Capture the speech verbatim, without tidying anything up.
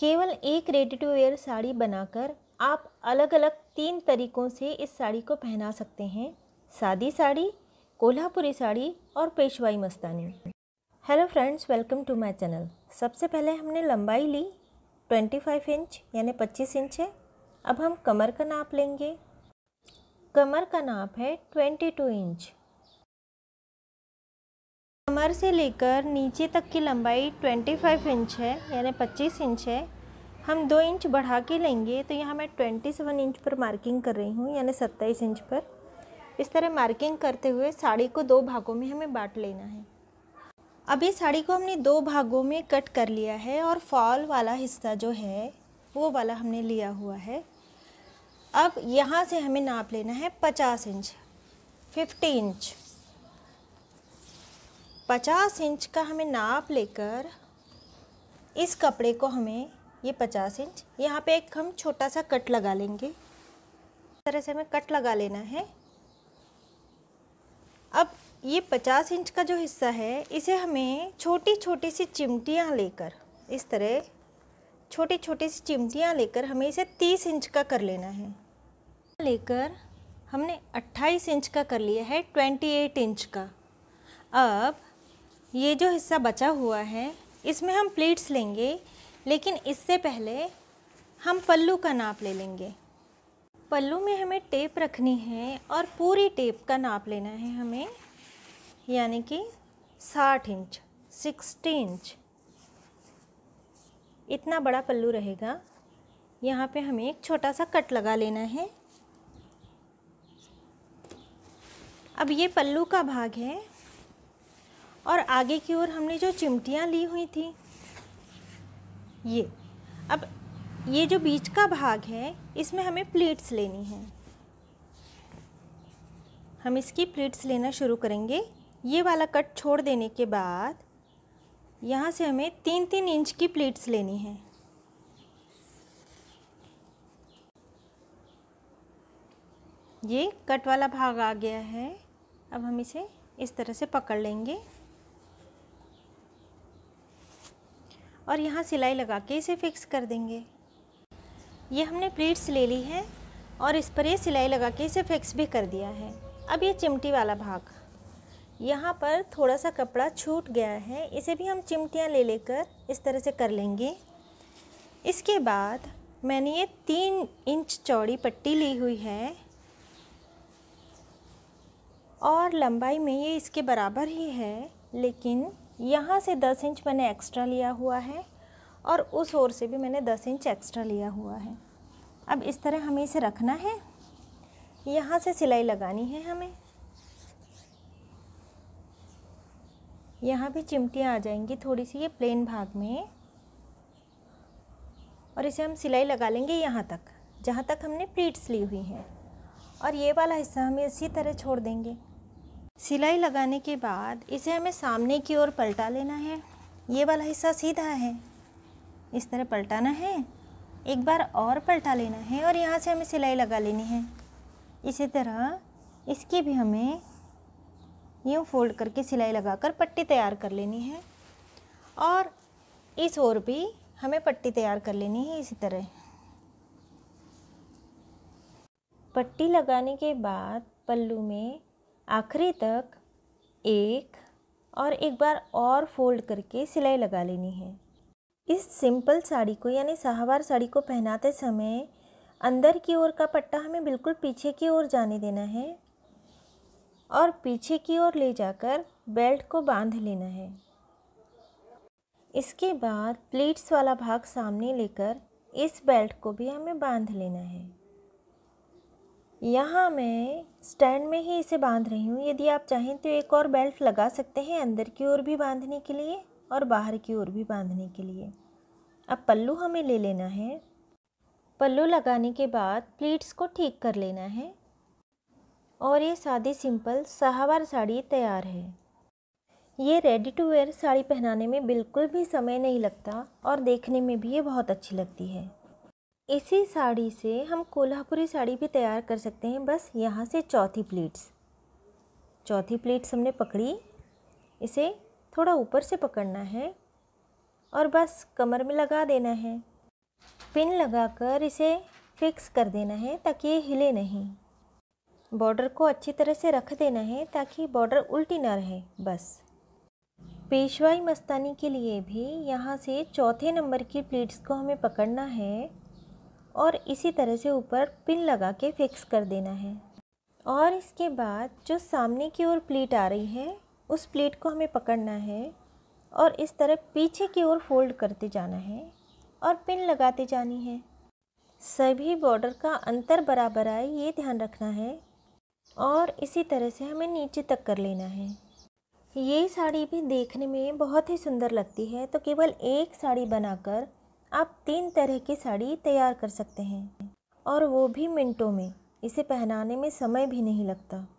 केवल एक ready to where sari बनाकर आप अलग अलग तीन तरीक़ों से इस साड़ी को पहना सकते हैं, सादी साड़ी, कोल्हापुरी साड़ी और Peshwai Mastani. Hello friends, welcome to my channel. सबसे पहले हमने लंबाई ली पच्चीस इंच यानी पच्चीस इंच है। अब हम कमर का नाप लेंगे। कमर का नाप है बाईस इंच। कमर से लेकर नीचे तक की लंबाई पच्चीस इंच है यानी पच्चीस इंच है। हम दो इंच बढ़ा के लेंगे तो यहाँ मैं सत्ताईस इंच पर मार्किंग कर रही हूँ यानी सत्ताईस इंच पर। इस तरह मार्किंग करते हुए साड़ी को दो भागों में हमें बांट लेना है। अभी साड़ी को हमने दो भागों में कट कर लिया है और फॉल वाला हिस्सा जो है वो वाला हमने लिया हुआ है। अब यहाँ से हमें नाप लेना है पचास इंच, पचास इंच। पचास इंच का हमें नाप लेकर इस कपड़े को हमें ये पचास इंच यहाँ पे एक हम छोटा सा कट लगा लेंगे। इस तरह से हमें कट लगा लेना है। अब ये पचास इंच का जो हिस्सा है इसे हमें छोटी छोटी सी चिमटियाँ लेकर इस तरह छोटी छोटी सी चिमटियाँ लेकर हमें इसे तीस इंच का कर लेना है। लेकर हमने अट्ठाईस इंच का कर लिया है, अट्ठाईस इंच का। अब ये जो हिस्सा बचा हुआ है इसमें हम प्लीट्स लेंगे, लेकिन इससे पहले हम पल्लू का नाप ले लेंगे। पल्लू में हमें टेप रखनी है और पूरी टेप का नाप लेना है हमें, यानी कि साठ इंच, साठ इंच इतना बड़ा पल्लू रहेगा। यहाँ पे हमें एक छोटा सा कट लगा लेना है। अब ये पल्लू का भाग है और आगे की ओर हमने जो चिमटियाँ ली हुई थी ये, अब ये जो बीच का भाग है इसमें हमें प्लीट्स लेनी है। हम इसकी प्लीट्स लेना शुरू करेंगे। ये वाला कट छोड़ देने के बाद यहाँ से हमें तीन तीन इंच की प्लीट्स लेनी है। ये कट वाला भाग आ गया है। अब हम इसे इस तरह से पकड़ लेंगे और यहाँ सिलाई लगा के इसे फिक्स कर देंगे। ये हमने प्लीट्स ले ली है और इस पर ये सिलाई लगा के इसे फिक्स भी कर दिया है। अब ये चिमटी वाला भाग, यहाँ पर थोड़ा सा कपड़ा छूट गया है, इसे भी हम चिमटियाँ ले लेकर इस तरह से कर लेंगे। इसके बाद मैंने ये तीन इंच चौड़ी पट्टी ली हुई है और लंबाई में ये इसके बराबर ही है, लेकिन यहाँ से दस इंच मैंने एक्स्ट्रा लिया हुआ है और उस ओर से भी मैंने दस इंच एक्स्ट्रा लिया हुआ है। अब इस तरह हमें इसे रखना है, यहाँ से सिलाई लगानी है हमें। यहाँ भी चिमटियाँ आ जाएंगी थोड़ी सी ये प्लेन भाग में और इसे हम सिलाई लगा लेंगे यहाँ तक जहाँ तक हमने प्लीट्स ली हुई हैं और ये वाला हिस्सा हम इसी तरह छोड़ देंगे। सिलाई लगाने के बाद इसे हमें सामने की ओर पलटा लेना है। ये वाला हिस्सा सीधा है, इस तरह पलटाना है, एक बार और पलटा लेना है और यहाँ से हमें सिलाई लगा लेनी है। इसी तरह इसकी भी हमें यूँ फोल्ड करके सिलाई लगाकर पट्टी तैयार कर लेनी है और इस ओर भी हमें पट्टी तैयार कर लेनी है। इसी तरह पट्टी लगाने के बाद पल्लू में आखिरी तक एक और एक बार और फोल्ड करके सिलाई लगा लेनी है। इस सिंपल साड़ी को यानी साहावार साड़ी को पहनाते समय अंदर की ओर का पट्टा हमें बिल्कुल पीछे की ओर जाने देना है और पीछे की ओर ले जाकर बेल्ट को बांध लेना है। इसके बाद प्लीट्स वाला भाग सामने लेकर इस बेल्ट को भी हमें बांध लेना है। यहाँ मैं स्टैंड में ही इसे बांध रही हूँ, यदि आप चाहें तो एक और बेल्ट लगा सकते हैं अंदर की ओर भी बांधने के लिए और बाहर की ओर भी बांधने के लिए। अब पल्लू हमें ले लेना है। पल्लू लगाने के बाद प्लीट्स को ठीक कर लेना है और ये सादी सिंपल साहावार साड़ी तैयार है। ये रेडी टू वेयर साड़ी पहनाने में बिल्कुल भी समय नहीं लगता और देखने में भी ये बहुत अच्छी लगती है। इसी साड़ी से हम कोल्हापुरी साड़ी भी तैयार कर सकते हैं। बस यहाँ से चौथी प्लीट्स चौथी प्लीट्स हमने पकड़ी, इसे थोड़ा ऊपर से पकड़ना है और बस कमर में लगा देना है। पिन लगाकर इसे फिक्स कर देना है ताकि ये हिले नहीं। बॉर्डर को अच्छी तरह से रख देना है ताकि बॉर्डर उल्टी ना रहे। बस पेशवाई मस्तानी के लिए भी यहाँ से चौथे नंबर की प्लीट्स को हमें पकड़ना है और इसी तरह से ऊपर पिन लगा के फिक्स कर देना है। और इसके बाद जो सामने की ओर प्लीट आ रही है उस प्लीट को हमें पकड़ना है और इस तरह पीछे की ओर फोल्ड करते जाना है और पिन लगाते जानी है। सभी बॉर्डर का अंतर बराबर आए ये ध्यान रखना है और इसी तरह से हमें नीचे तक कर लेना है। ये साड़ी भी देखने में बहुत ही सुंदर लगती है। तो केवल एक साड़ी बनाकर आप तीन तरह की साड़ी तैयार कर सकते हैं और वो भी मिनटों में। इसे पहनाने में समय भी नहीं लगता।